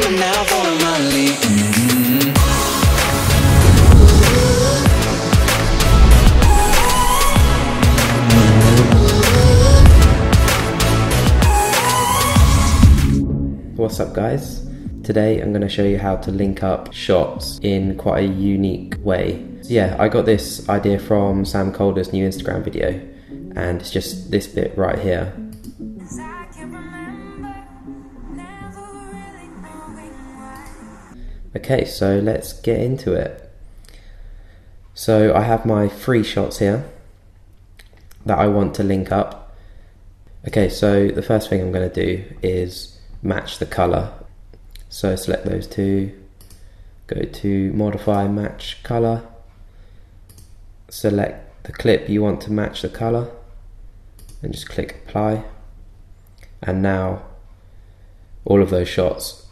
coming now for my lead. What's up, guys? Today I'm going to show you how to link up shots in quite a unique way. So yeah, I got this idea from Sam Calder's new Instagram video, and it's just this bit right here. Okay, so let's get into it. So I have my three shots here that I want to link up. Okay, so the first thing I'm going to do is match the color. So select those two, go to modify, match color, select the clip you want to match the color, and just click apply. And now all of those shots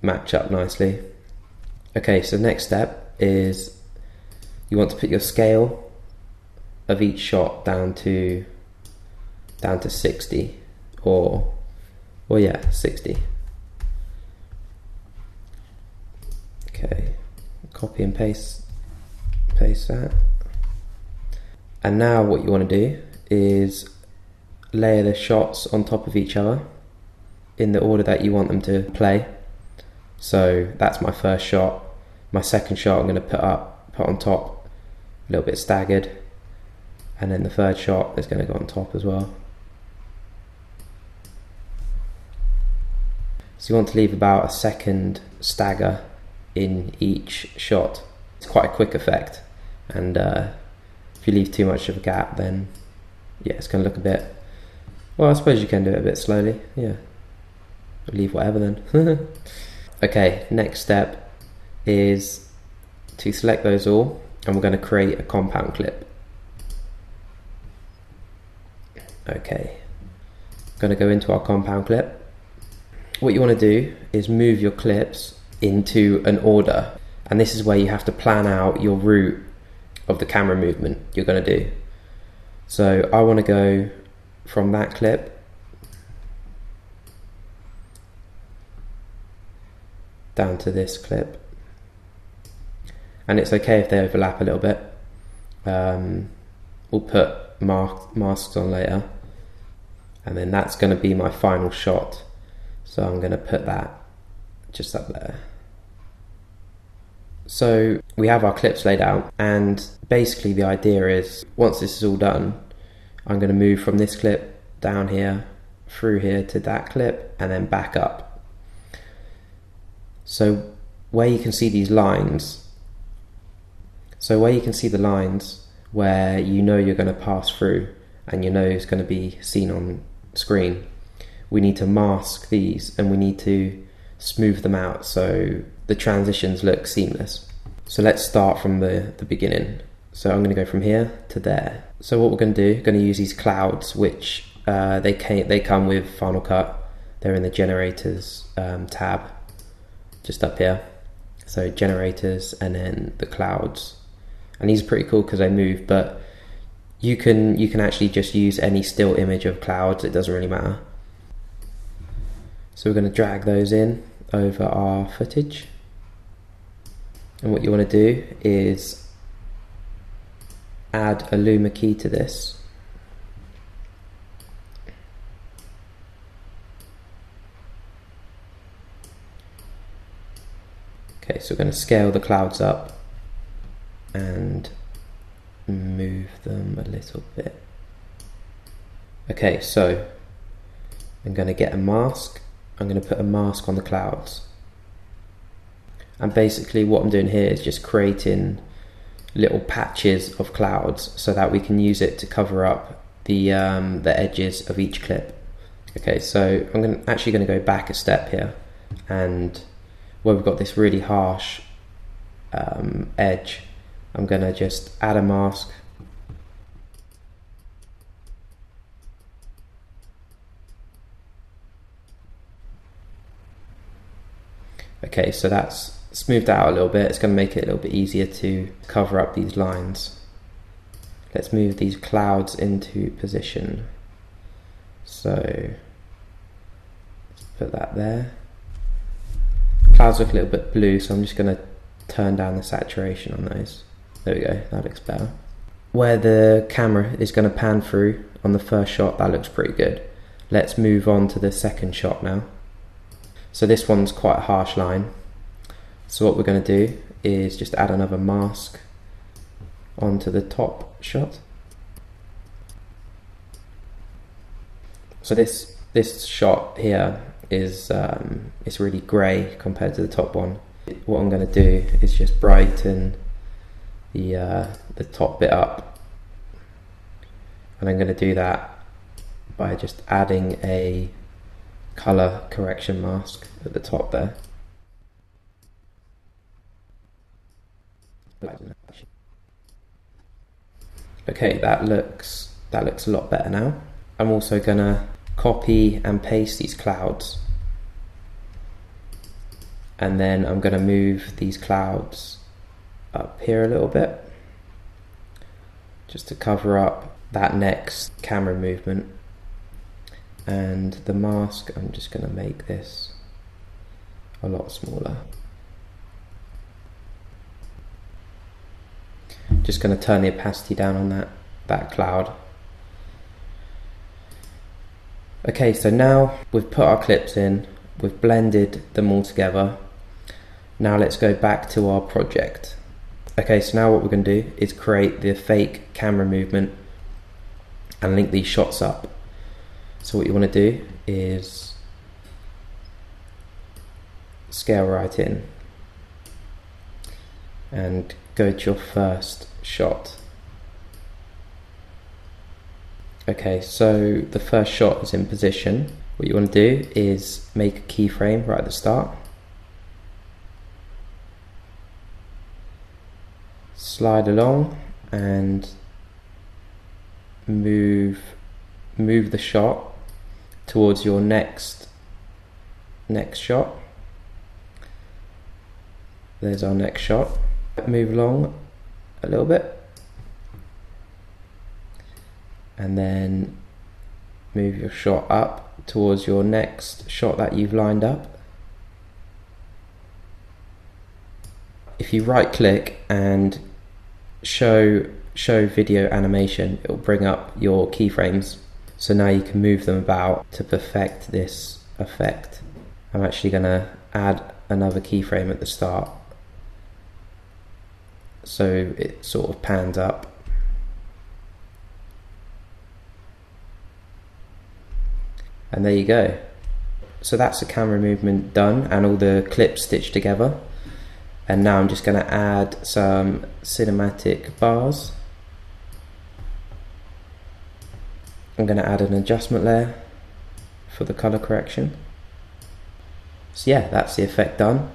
match up nicely. Okay, so next step is you want to put your scale of each shot down to 60 or yeah, 60. Okay, copy and paste that. And now what you want to do is layer the shots on top of each other in the order that you want them to play. So that's my first shot. My second shot I'm going to put on top, a little bit staggered, and then the third shot is going to go on top as well. So you want to leave about a second stagger in each shot. It's quite a quick effect, and if you leave too much of a gap, then yeah, it's going to look a bit, well, I suppose you can do it a bit slowly. Yeah, leave whatever then. Okay, next step is to select those all, and we're going to create a compound clip. Okay, I'm going to go into our compound clip. What you want to do is move your clips into an order, and this is where you have to plan out your route of the camera movement you're going to do. So I want to go from that clip down to this clip, and it's okay if they overlap a little bit. We'll put masks on later, and then that's going to be my final shot, so I'm going to put that just up there. So we have our clips laid out, and basically the idea is once this is all done, I'm going to move from this clip down here, through here to that clip, and then back up. So where you can see these lines, where you know you're going to pass through and you know it's going to be seen on screen, we need to mask these and we need to smooth them out so the transitions look seamless. So let's start from the beginning. So I'm going to go from here to there. So what we're going to do, going to use these clouds, which they come with Final Cut. They're in the generators tab, just up here. So generators, and then the clouds. And these are pretty cool because they move, but you can actually just use any still image of clouds. It doesn't really matter. So we're going to drag those in over our footage, and what you want to do is add a luma key to this. Okay, so we're going to scale the clouds up and move them a little bit. Okay, so I'm going to get a mask. I'm going to put a mask on the clouds, and basically what I'm doing here is just creating little patches of clouds so that we can use it to cover up the edges of each clip. Okay, so I'm actually going to go back a step here, and where we've got this really harsh edge, I'm going to just add a mask. Okay, so that's smoothed out a little bit. It's going to make it a little bit easier to cover up these lines. Let's move these clouds into position. So let's put that there. clouds look a little bit blue, so I'm just going to turn down the saturation on those. There we go, that looks better. Where the camera is going to pan through on the first shot, that looks pretty good. Let's move on to the second shot now. So this one's quite a harsh line. So what we're going to do is just add another mask onto the top shot. So this shot here is it's really grey compared to the top one. What I'm going to do is just brighten the top bit up, and I'm going to do that by just adding a color correction mask at the top there. Okay, that looks a lot better now. I'm also gonna copy and paste these clouds, and then I'm gonna move these clouds up here a little bit just to cover up that next camera movement. And the mask, I'm just going to make this a lot smaller. Just going to turn the opacity down on that cloud. Okay, so now we've put our clips in, we've blended them all together. Now let's go back to our project. Okay, so now what we're going to do is create the fake camera movement and link these shots up. So what you want to do is scale right in and go to your first shot. Okay, so the first shot is in position. What you want to do is make a keyframe right at the start. Slide along and move the shot towards your next shot. There's our next shot. Move along a little bit and then move your shot up towards your next shot that you've lined up. If you right click and show video animation, it'll bring up your keyframes. So now you can move them about to perfect this effect. I'm actually going to add another keyframe at the start so it sort of pans up. And there you go. So that's the camera movement done and all the clips stitched together. And now I'm just going to add some cinematic bars. I'm going to add an adjustment layer for the color correction. So yeah, that's the effect done.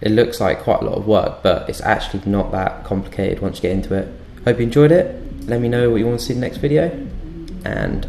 It looks like quite a lot of work, but it's actually not that complicated once you get into it. Hope you enjoyed it. Let me know what you want to see in the next video, and